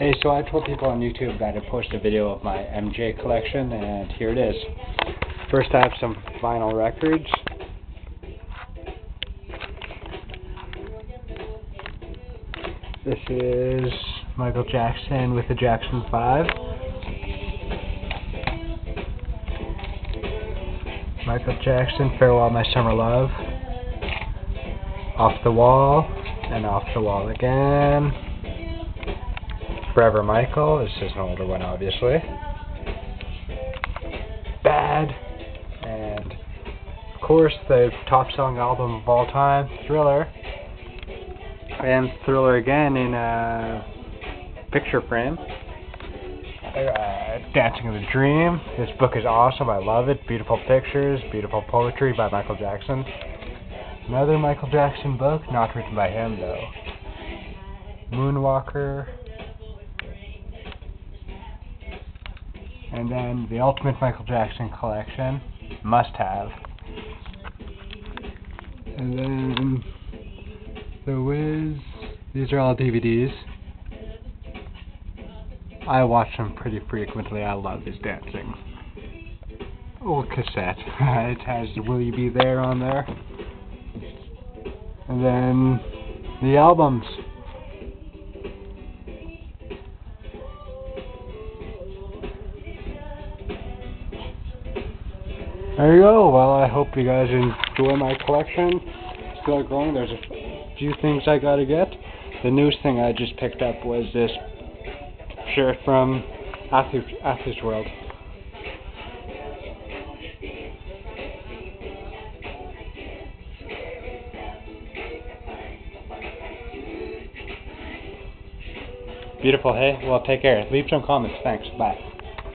Hey, so I told people on YouTube that I posted a video of my MJ collection, and here it is. First, I have some vinyl records. This is Michael Jackson with the Jackson 5. Michael Jackson, Farewell My Summer Love. Off the Wall, and Off the Wall again. Forever Michael, this is an older one obviously. Bad, and of course the top selling album of all time, Thriller. And Thriller again in a picture frame. Dancing in the Dream, this book is awesome, I love it. Beautiful pictures, beautiful poetry by Michael Jackson. Another Michael Jackson book, not written by him though. Moonwalker. And then the Ultimate Michael Jackson collection, must have. And then The Wiz, these are all DVDs. I watch them pretty frequently, I love his dancing. Old cassette, it has Will You Be There on there. And then the albums. There you go. Well, I hope you guys enjoy my collection. Still growing. There's a few things I gotta get. The newest thing I just picked up was this shirt from Athletist World. Beautiful, hey? Well, take care. Leave some comments. Thanks. Bye.